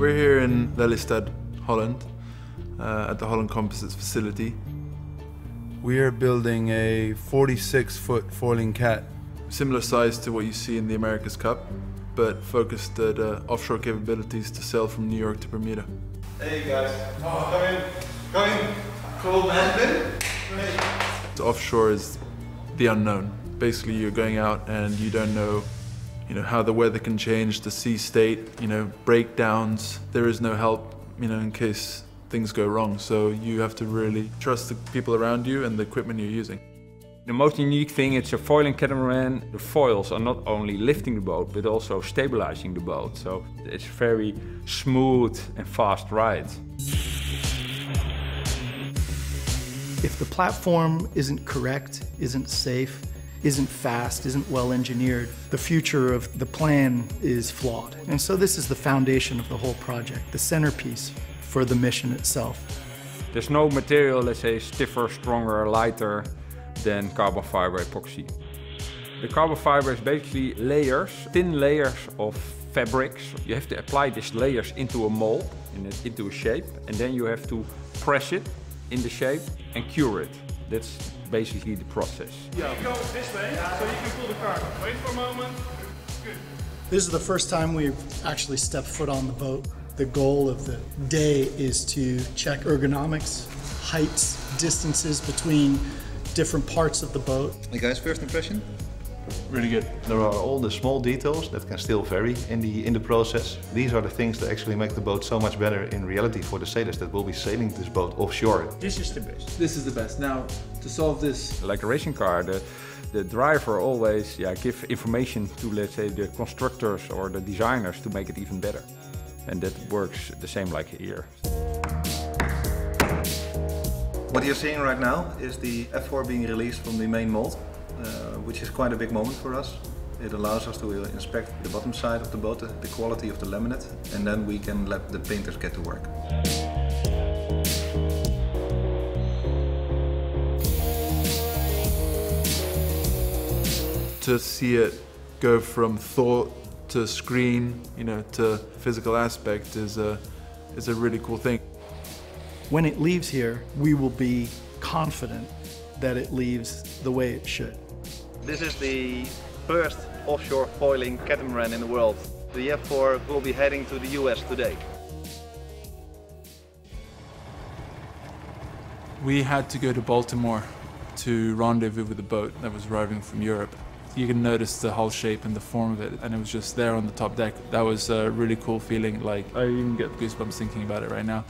We're here in Lelystad, Holland, at the Holland Composites facility. We are building a 46-foot foiling cat, similar size to what you see in the America's Cup, but focused at offshore capabilities to sail from New York to Bermuda. Hey guys, come in, cool man. The offshore is the unknown. Basically, you're going out and you don't know, how the weather can change, the sea state, breakdowns. There is no help, in case things go wrong. So you have to really trust the people around you and the equipment you're using. The most unique thing, it's a foiling catamaran. The foils are not only lifting the boat, but also stabilizing the boat. So it's very smooth and fast ride. If the platform isn't correct, isn't safe, isn't fast, isn't well engineered, the future of the plan is flawed. And so this is the foundation of the whole project, the centerpiece for the mission itself. There's no material, let's say, stiffer, stronger, lighter than carbon fiber epoxy. The carbon fiber is basically layers, thin layers of fabrics. You have to apply these layers into a mold, into a shape, and then you have to press it in the shape and cure it. That's basically the process. Yeah. You go this way, so you can pull the car. Wait for a moment. Good. This is the first time we've actually stepped foot on the boat. The goal of the day is to check ergonomics, heights, distances between different parts of the boat. Hey guys, first impression? Really good. There are all the small details that can still vary in the process. These are the things that actually make the boat so much better in reality for the sailors that will be sailing this boat offshore. This is the best. This is the best. Now, to solve this, like a racing car, the driver always give information to, let's say, the constructors or the designers to make it even better. And that works the same like here. What you're seeing right now is the F4 being released from the main mold. Which is quite a big moment for us. It allows us to inspect the bottom side of the boat, the quality of the laminate, and then we can let the painters get to work. To see it go from thought to screen, to physical aspect is a really cool thing. When it leaves here, we will be confident that it leaves the way it should. This is the first offshore foiling catamaran in the world. The F4 will be heading to the US today. We had to go to Baltimore to rendezvous with a boat that was arriving from Europe. You can notice the hull shape and the form of it, and it was just there on the top deck. That was a really cool feeling. Like, I even get goosebumps thinking about it right now.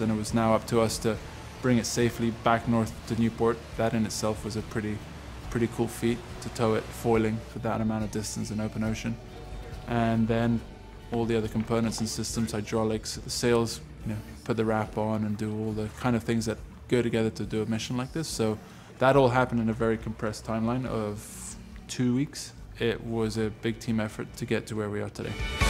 And it was now up to us to bring it safely back north to Newport. That in itself was a pretty cool feat, to tow it foiling for that amount of distance in open ocean. And then all the other components and systems, hydraulics, the sails, put the wrap on and do all the kind of things that go together to do a mission like this. So that all happened in a very compressed timeline of 2 weeks. It was a big team effort to get to where we are today.